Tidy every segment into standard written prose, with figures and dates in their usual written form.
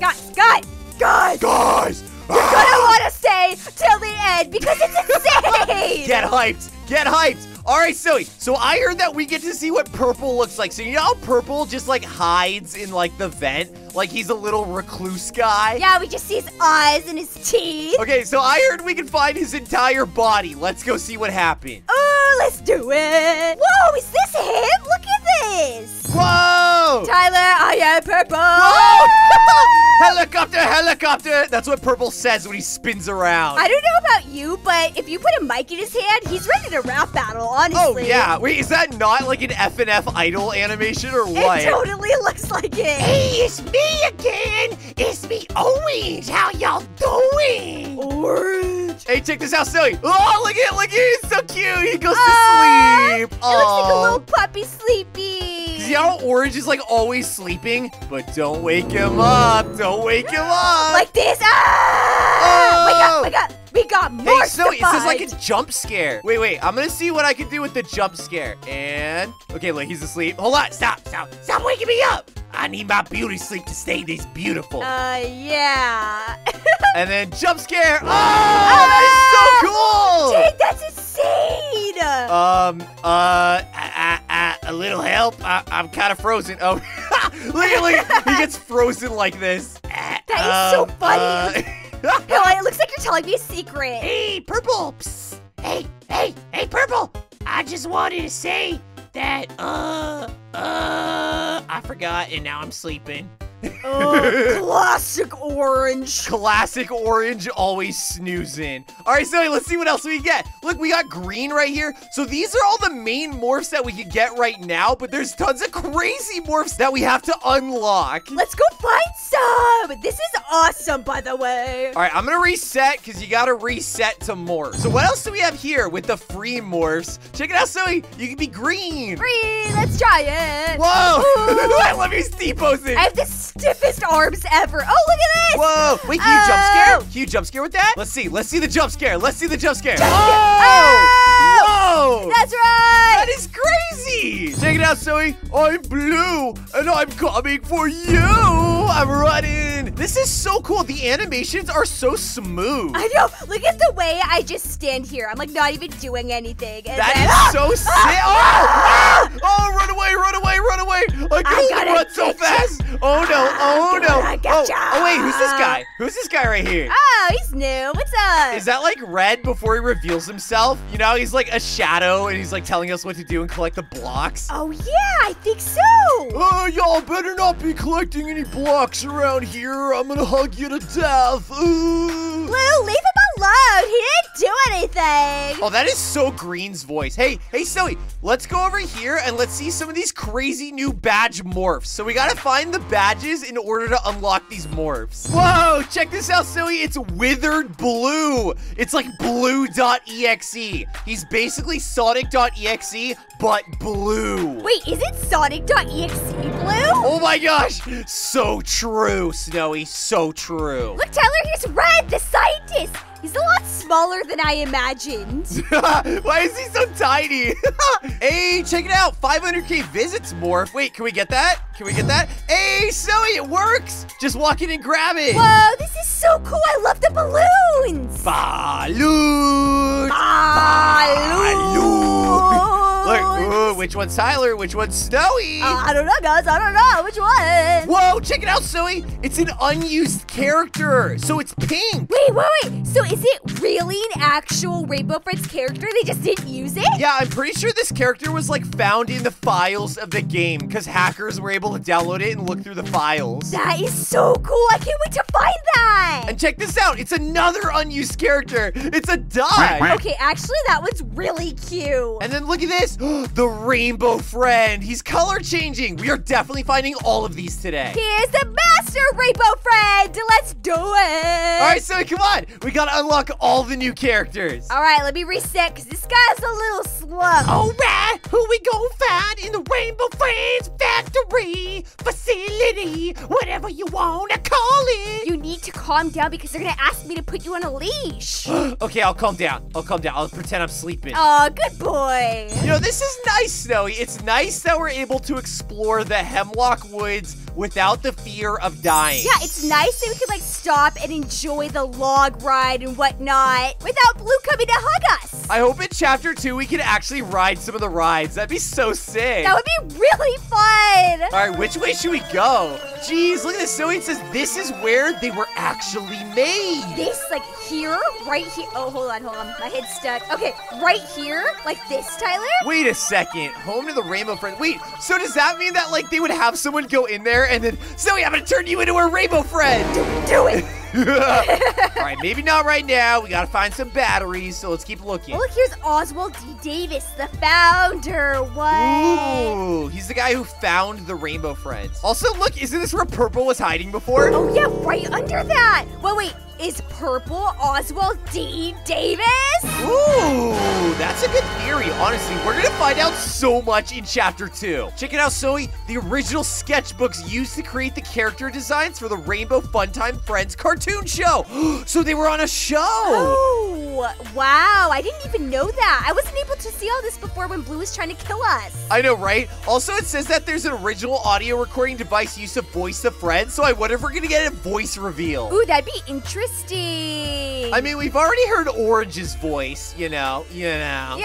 Guys! You're gonna wanna stay till the end because it's insane! Get hyped! Get hyped! Alright, Silly, so I heard that we get to see what Purple looks like. So you know how Purple just like hides in like the vent? Like he's a little recluse guy? Yeah, we just see his eyes and his teeth. Okay, so I heard we can find his entire body. Let's go see what happened. Oh, let's do it! Whoa, is this him? Look at this! Whoa! Tyler, I am Purple! Whoa! Helicopter, helicopter! That's what Purple says when he spins around. I don't know about you, but if you put a mic in his hand, he's ready to rap battle, honestly. Oh, yeah. Wait, is that not like an FNF idol animation or what? It totally looks like it. Hey, it's me again. It's me, Orange. How y'all doing? Orange. Hey, check this out, Silly. Oh, look at it. Look at it. It's so cute. He goes to sleep. He looks like a little puppy sleepy. See how Orange is like always sleeping? But don't wake him up. Don't wake him up. Like this. Ah! Oh! Wake up, wake up. We got more stuff. Hey, so this is like a jump scare. Wait, wait. I'm going to see what I can do with the jump scare. And, okay, look, he's asleep. Hold on. Stop, stop. Stop waking me up. I need my beauty sleep to stay this beautiful. Yeah. And then jump scare. Oh, that is so cool. Dude, that's insane. A little help? I'm kind of frozen. Oh, look, he gets frozen like this. That is so funny. It looks like you're telling me a secret. Hey, Purple. Psst. Hey, Purple. I just wanted to say that, I forgot and now I'm sleeping. Oh, classic Orange. Classic Orange, always snoozing. All right, Silly, let's see what else we get. Look, we got green right here. So these are all the main morphs that we can get right now, but there's tons of crazy morphs that we have to unlock. Let's go find some. This is awesome, by the way. All right, I'm going to reset because you got to reset to morph. So what else do we have here with the free morphs? Check it out, Silly. You can be green. Free. Let's try it. Whoa. I love his T-poses. I have this stiffest arms ever. Oh, look at this. Whoa. Wait, can you jump scare? Can you jump scare with that? Let's see. Let's see the jump scare. Let's see the jump scare. Oh! Whoa! That's right. That is crazy. Check it out, Zoe. I'm blue, and I'm coming for you. I'm running. This is so cool. The animations are so smooth. I know. Look at the way I just stand here. I'm, like, not even doing anything. And that is so sick. Oh! Oh, run away, run away, run away. I can't run so fast. Oh, no. Oh, no. Oh, wait. Who's this guy? Who's this guy right here? Oh, he's new. What's up? Is that like Red before he reveals himself? You know, he's like a shadow and he's like telling us what to do and collect the blocks. Oh, yeah. I think so. Oh, y'all better not be collecting any blocks around here. I'm going to hug you to death. Ooh. Blue, leave him alone. He didn't do anything. Oh, that is so Green's voice. Hey, Silly, let's go over here and let's see some of these crazy new badge morphs. So we got to find the badges in order to unlock these morphs. Whoa, check this out, Silly. It's Withered Blue. It's like blue.exe. He's basically Sonic.exe, but blue. Wait, isn't Sonic.exe blue? Oh my gosh. So true, Snowy. So true. Look, Tyler, here's Red, the scientist. He's a lot smaller than I imagined. Why is he so tiny? Hey, check it out. 500K visits morph. Wait, can we get that? Can we get that? Hey, Zoe, it works. Just walk in and grab it. Whoa, this is so cool. I love the balloons. Balloons. Balloons. Look, ooh, which one's Tyler? Which one's Snowy? I don't know, guys. I don't know. Which one? Whoa, check it out, Zoe. It's an unused character, so it's pink. Wait. So is it really an actual Rainbow Friends character? They just didn't use it? Yeah, I'm pretty sure this character was like found in the files of the game because hackers were able to download it and look through the files. That is so cool. I can't wait to find that. And check this out. It's another unused character. It's a dog. Okay, actually, that one's really cute. And then look at this. The Rainbow Friend. He's color changing. We are definitely finding all of these today. He is the master Rainbow Friend. Let's do it. All right, so come on. We got to unlock all the new characters. All right, let me reset because this guy's a little slow. All right, who we gonna find in the Rainbow Friends factory, facility, whatever you want to call it. You need to calm down because they're going to ask me to put you on a leash. Okay, I'll calm down. I'll pretend I'm sleeping. Oh, good boy. You know, this is nice, Snowy. It's nice that we're able to explore the Hemlock Woods without the fear of dying. Yeah, it's nice that we could, like, stop and enjoy the log ride and whatnot without Blue coming to hug us. I hope in Chapter 2 we can actually ride some of the rides. That'd be so sick. That would be really fun. All right, which way should we go? Jeez, look at this. Zoe says this is where they were actually made. This, like, here, right here. Oh, hold on. My head's stuck. Okay, right here, like this, Tyler? Wait a second. Home to the Rainbow Friends. Wait, so does that mean that, like, they would have someone go in there and then, Zoe, I'm gonna turn you into a rainbow friend. Do it. All right, maybe not right now. We gotta find some batteries, so let's keep looking. Oh, look, here's Oswald D. Davis, the founder. What? Ooh, he's the guy who found the Rainbow Friends. Also, look, isn't this where Purple was hiding before? Oh, yeah, right under that. Well, wait. Is Purple Oswald D. Davis? Ooh, that's a good theory, honestly. We're gonna find out so much in Chapter 2. Check it out, Zoe. The original sketchbooks used to create the character designs for the Rainbow Funtime Friends cartoon show. So they were on a show. Oh, wow. I didn't even know that. I wasn't able to see all this before when Blue was trying to kill us. I know, right? Also, it says that there's an original audio recording device used to voice the friends, so I wonder if we're gonna get a voice reveal. Ooh, that'd be interesting. I mean, we've already heard Orange's voice, you know. Yeah,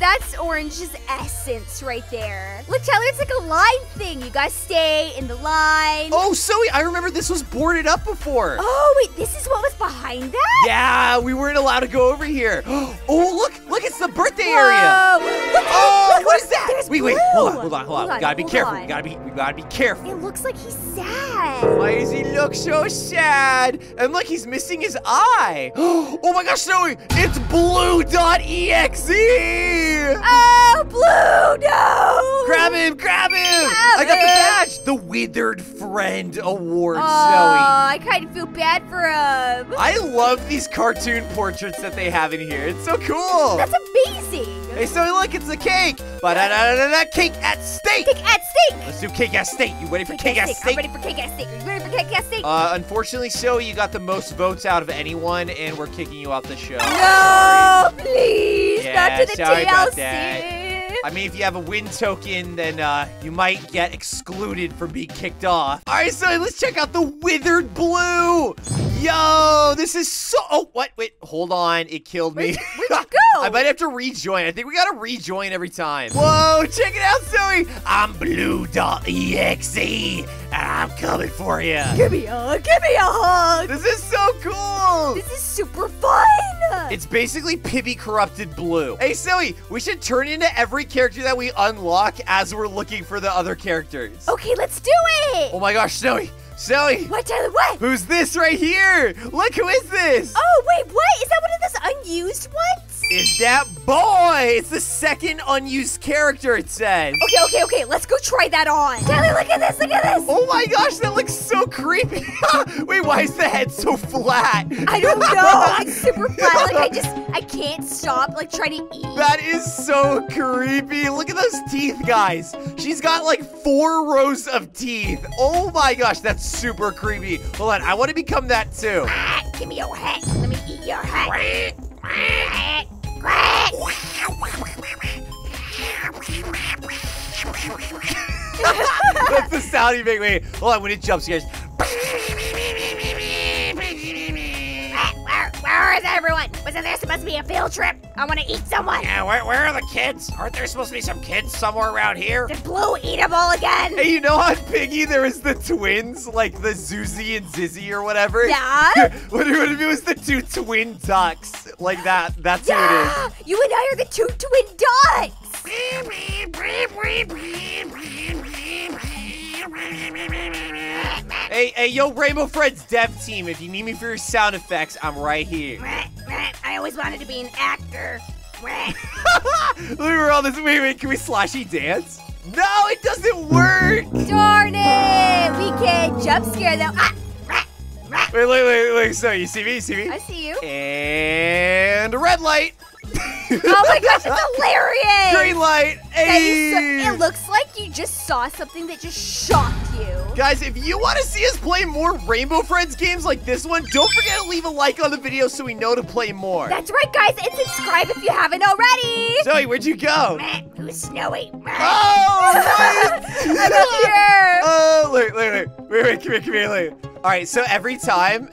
that's Orange's essence right there. Look, Tyler, it's like a line thing. You guys stay in the line. Oh, Zoe, I remember this was boarded up before. Oh, wait, this is what was behind that? Yeah, we weren't allowed to go over here. Oh, look, it's the birthday area. Look, oh, what is that? Wait, hold on. We gotta be careful. It looks like he's sad. Why does he look so sad? And look, he's missing his eye. Oh my gosh, Zoe, it's Blue.exe. Oh, Blue, no. Grab him. I got the badge. The Withered Friend Award, Zoe. Oh, I kind of feel bad for him. I love these cartoon portraits that they have in here. It's so cool. That's amazing. Hey, Zoe, look, it's the cake. Ba-da-da-da-da-da, cake at stake. Cake at stake. Let's do cake at stake. You ready for cake at stake? I'm ready for cake at stake. You ready for cake at stake? Unfortunately, Zoe, you got the most votes out of anyone, and we're kicking you off the show. No, please, not to the TLC. I mean, if you have a win token, then you might get excluded from being kicked off. All right, so let's check out the Withered Blue. Yo, this is so... Oh, what? Wait, hold on. It killed me. Where'd you go? I might have to rejoin. I think we got to rejoin every time. Whoa, check it out, Zoe. I'm Blue.exe, and I'm coming for you. Give me a hug. This is so cool. This is super fun. It's basically Pibby Corrupted Blue. Hey, Zoe, we should turn into every character that we unlock as we're looking for the other characters. Okay, let's do it. Oh my gosh, Zoe! What, Tyler, what? Who's this right here? Look, who is this? Oh, wait, what? Is that one of those unused ones? It's that boy! It's the second unused character, it says. Okay, let's go try that on. Tyler, look at this! Oh my gosh, that looks so creepy! Wait, why is the head so flat? I don't know, it's super flat. Like, I can't stop, like, trying to eat. That is so creepy. Look at those teeth, guys. She's got, like, 4 rows of teeth. Oh my gosh, that's super creepy. Hold on, I want to become that too. Give me your hat. Let me eat your hat. That's the sound you make. Wait, hold on, when it jumps, you guys. Where is everyone? Wasn't there supposed to be a field trip? I want to eat someone. Yeah, where are the kids? Aren't there supposed to be some kids somewhere around here? Did Blue eat them all again? Hey, you know on Piggy there was the twins, like the Zuzi and Zizzy or whatever? Yeah? What if it was the 2 twin ducks? Like that, that's yeah! Who it is. You and I are the 2 twin ducks! Hey, yo, Rainbow Friends dev team, if you need me for your sound effects, I'm right here. I always wanted to be an actor. Look at all this. Wait, can we slashy dance? No, it doesn't work. Darn it. We can jump scare them. Ah! Wait, so you see me? I see you. And a red light. Oh my gosh, it's hilarious. Green light. Hey. It looks like you just saw something that just shocked you. you. Guys, if you want to see us play more Rainbow Friends games like this one, don't forget to leave a like on the video so we know to play more. That's right, guys, and subscribe if you haven't already. Zoe, where'd you go? Who's Snowy? Oh, I'm up here. Oh, wait, come here. All right, so every time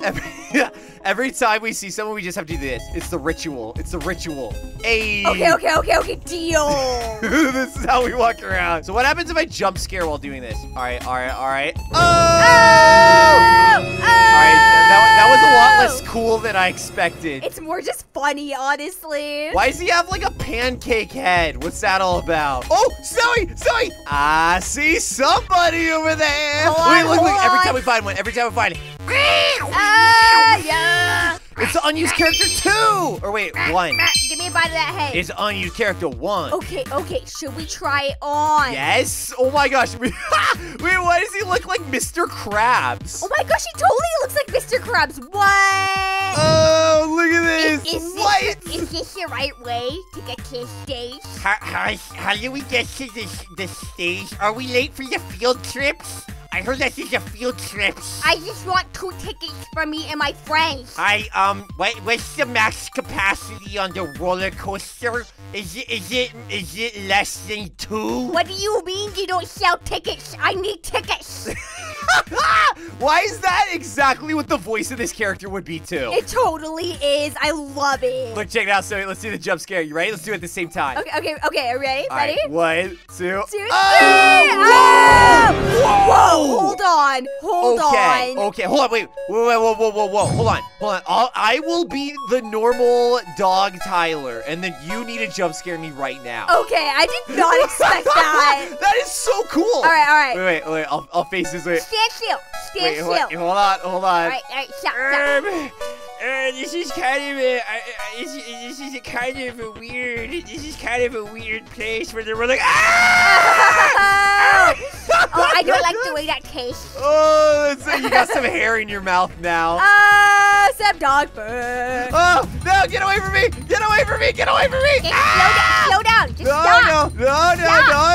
we see someone, we just have to do this. It's the ritual. Hey. Okay, deal. This is how we walk around. So what happens if I jump scare while doing this? All right. Oh! All right, that was a lot less cool than I expected. It's more just funny, honestly. Why does he have like a pancake head? What's that all about? Oh, Zoe! I see somebody over there. Look, every time we find one. Yeah. It's the unused character 2! Or wait, 1. Give me a bite of that head. It's unused character 1. Okay, should we try it on? Yes! Oh my gosh, wait, why does he look like Mr. Krabs? Oh my gosh, he totally looks like Mr. Krabs. What? Oh, look at this! Is this the right way to get to the stage? How do we get to the stage? Are we late for the field trips? I heard that these are field trips. I just want 2 tickets for me and my friends. What's the max capacity on the roller coaster? Is it less than 2? What do you mean you don't sell tickets? I need tickets. Why is that exactly what the voice of this character would be too? It totally is. I love it. Look, check it out. So let's do the jump scare. You ready? Let's do it at the same time. Okay. Are you ready? All right. 1, 2, 3. Oh! Whoa! Hold on. Okay. Hold on. Wait. Whoa. Hold on. I will be the normal dog Tyler, and then you need to jump scare me right now. Okay. I did not expect that. That is so cool. All right. Wait. I'll face this way. Stand still. Hold on. All right, stop. This is kind of a weird place where they're like, ah! Oh, I don't like the way that tastes. Oh, it's like you got some hair in your mouth now. Some dog food. Oh, no, get away from me. Just slow down. Just stop.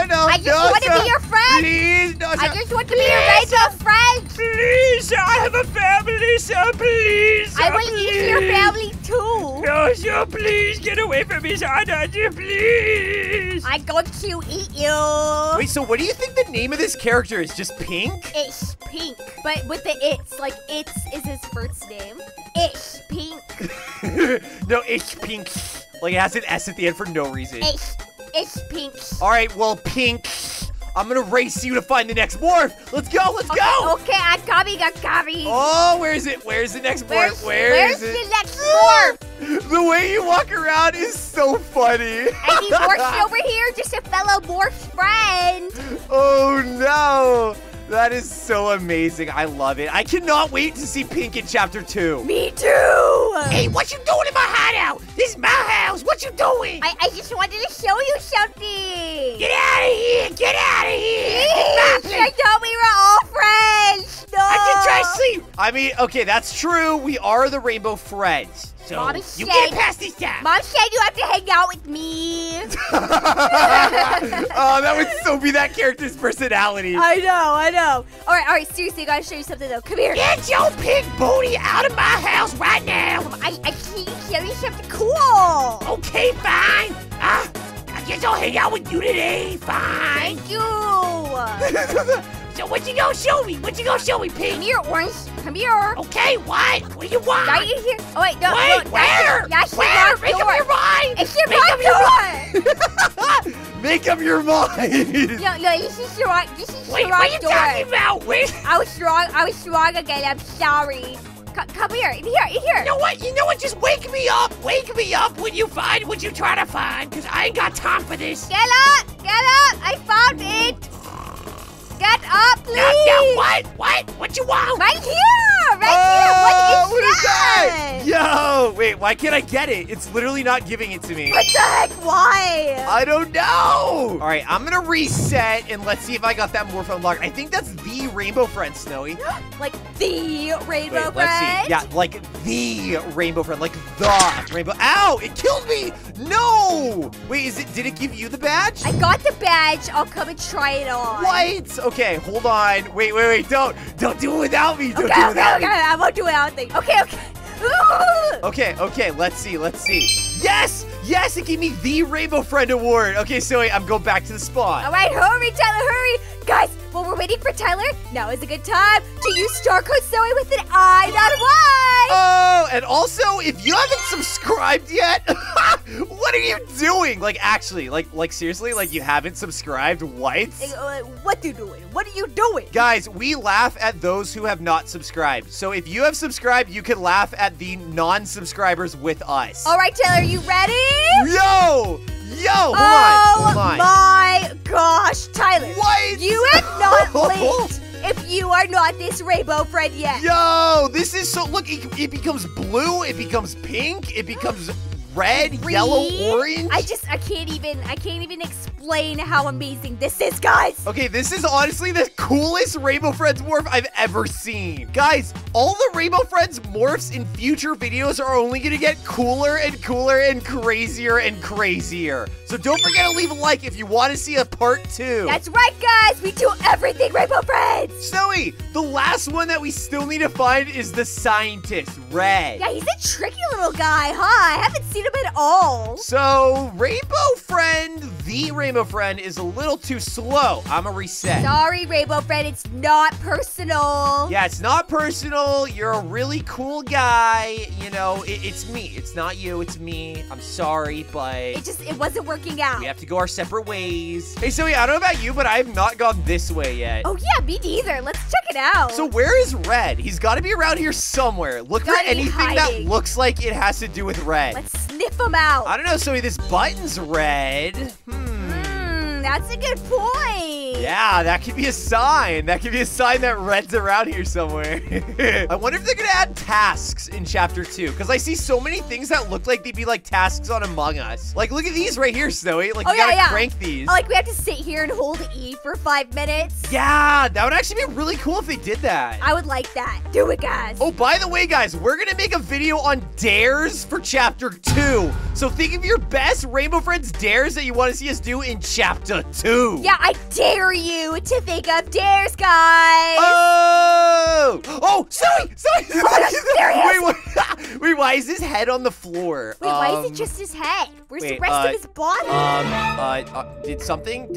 No. I just want to be your friend. Please, no. I just want to be your rainbow friend. Please, I have a family, so please. I want to eat your family too. No, so please get away from me, so I don't you, please. I'm going to eat you. Wait, so what do you think the name of this character is? Just Pink? It's Pink, but with the it's, like it's is his first name. It's Pink. No, it's Pink. Like it has an S at the end for no reason. It's Pink. All right, well, Pink. I'm gonna race you to find the next morph. Let's go. Okay, I'm coming. Oh, where is it? Where's the next morph? Where's the next morph? The way you walk around is so funny. I need morphs over here, just a fellow morph friend. Oh no. That is so amazing. I love it. I cannot wait to see Pink in Chapter 2. Me too. Hey, what you doing in my hideout? This is my house. What you doing? I just wanted to show you something. Get out of here. I thought we were all friends. No. I just try to sleep. I mean, okay, that's true. We are the Rainbow Friends. So Mom you said, get past this time. Mom said you have to hang out with me. Oh, that would so be that character's personality. I know. All right. Seriously, I gotta show you something though. Come here. Get your pig booty out of my house right now. I can't show you something cool. Okay, fine. I guess I'll hang out with you today. Fine. Thank you. So what you gonna show me, Pig? Come here. Okay, what? What do you want? Right in here. Oh, wait, no. Wait, no, where? Where? Make up your mind. It's your door. Make up your mind. No, this is your door. What are you talking about? Wait. I was wrong again. I'm sorry. Come here, in here. You know what? Just wake me up when you try to find, because I ain't got time for this. Get up. I found it. Get up, please! No, what you want? Right here! What is that? Yo, wait, Why can't I get it? It's literally not giving it to me. What the heck? Why? I don't know. All right, I'm going to reset, and let's see if I got that morph unlocked. I think that's the Rainbow Friend, Snowy. Like the Rainbow Friend? Let's see. Yeah, like the Rainbow Friend. Like the Rainbow. Ow, it killed me. No. Wait, did it give you the badge? I got the badge. I'll come and try it on. What? Okay, hold on. Wait, wait, wait. Don't do it without me. Don't do it without me. I won't do it without thing. Okay, okay. Okay, okay, let's see, Yes! Yes, it gave me the Rainbow Friend Award. Okay, so wait, I'm going back to the spawn. All right, hurry, Tyler, hurry. Guys, while we're waiting for Tyler, now is a good time to use star code Zoe with an I, not a Y. Oh, and also, if you haven't subscribed yet, what are you doing? Like, actually, like seriously, like you haven't subscribed? What? What are you doing? What are you doing? Guys, we laugh at those who have not subscribed. So if you have subscribed, you can laugh at the non-subscribers with us. All right, Taylor, are you ready? Yo! Yo! Hold on! Hold on. My gosh, Tyler. What? You have not linked if you are not this Rainbow Friend yet. Yo! This is so... Look, it becomes blue, it becomes pink, it becomes... Red, green, yellow, orange. I can't even explain how amazing this is, guys. Okay, this is honestly the coolest Rainbow Friends morph I've ever seen. Guys, all the Rainbow Friends morphs in future videos are only gonna get cooler and cooler and crazier and crazier. So don't forget to leave a like if you want to see a part 2. That's right, guys. We do everything Rainbow Friends. Snowy, the last one that we still need to find is the scientist, Red. Yeah, he's a tricky little guy, huh? I haven't seen him at all. So Rainbow Friend, the Rainbow Friend is a little too slow. I'm a reset. Sorry, Rainbow Friend, it's not personal. Yeah, it's not personal. You're a really cool guy. You know, it's me. It's not you. It's me. I'm sorry, but it wasn't working out. We have to go our separate ways. Hey, Zoe, I don't know about you, but I have not gone this way yet. Oh yeah, me neither. Let's check it out. So where is Red? He's got to be around here somewhere. Look for anything that looks like it has to do with Red. Let's sniff them out. I don't know, Zoe, this button's red. That's a good point. Yeah, that could be a sign. That could be a sign that Red's around here somewhere. I wonder if they're going to add tasks in Chapter 2, because I see so many things that look like they'd be like tasks on Among Us. Like, look at these right here, Snowy. Like, you gotta crank these. Like, we have to sit here and hold E for 5 minutes. Yeah, that would actually be really cool if they did that. I would like that. Do it, guys. Oh, by the way, guys, we're going to make a video on dares for Chapter 2. So think of your best Rainbow Friends dares that you want to see us do in Chapter 2. Yeah, I dare you to think of dares, guys. Oh! Oh, sorry. Oh, wait, wait, why is his head on the floor? Wait, why is it just his head? Where's the rest of his body? Did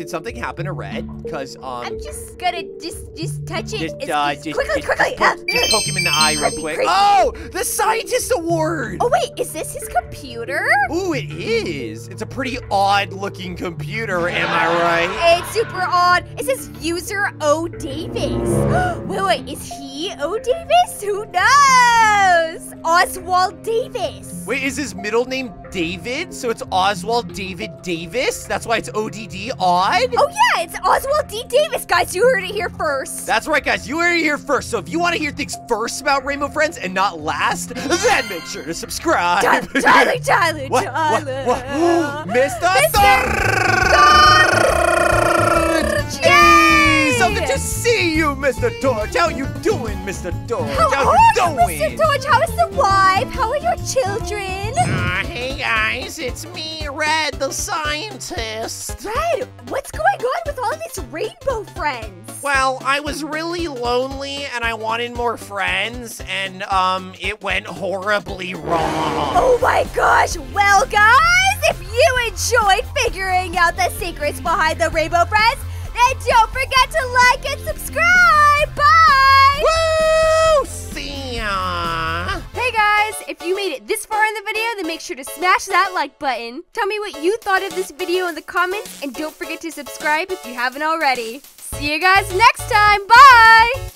something happen to Red? Cause I'm just gonna just touch it. Quickly. Just poke him in the eye real quick. Oh, the scientist award. Oh wait, is this his computer? Ooh, it is. It's a pretty odd looking computer. Am I right? It's super odd. It says user O. Davis. wait, is he O. Davis? Who knows? Oswald Davis. Wait, is his middle name David? So it's Oswald David Davis? That's why it's ODD, odd? Oh yeah, it's Oswald D. Davis, guys. You heard it here first. That's right, guys. You heard it here first. So if you want to hear things first about Rainbow Friends and not last, then make sure to subscribe. Tyler. What? Oh, Mr. Torch! Yay! So good to see you, Mr. Torch. How you doing, Mr. Torch? How are you doing? Mr. Torch, how is the wife? How are your children? Hey, guys, it's me, Red, the scientist. Red, what's going on with all of these Rainbow Friends? Well, I was really lonely, and I wanted more friends, and, it went horribly wrong. Oh, my gosh. Well, guys? If you enjoyed figuring out the secrets behind the Rainbow Friends, then don't forget to like and subscribe. Bye! Woo! See ya! Hey guys, if you made it this far in the video, then make sure to smash that like button. Tell me what you thought of this video in the comments, and don't forget to subscribe if you haven't already. See you guys next time. Bye!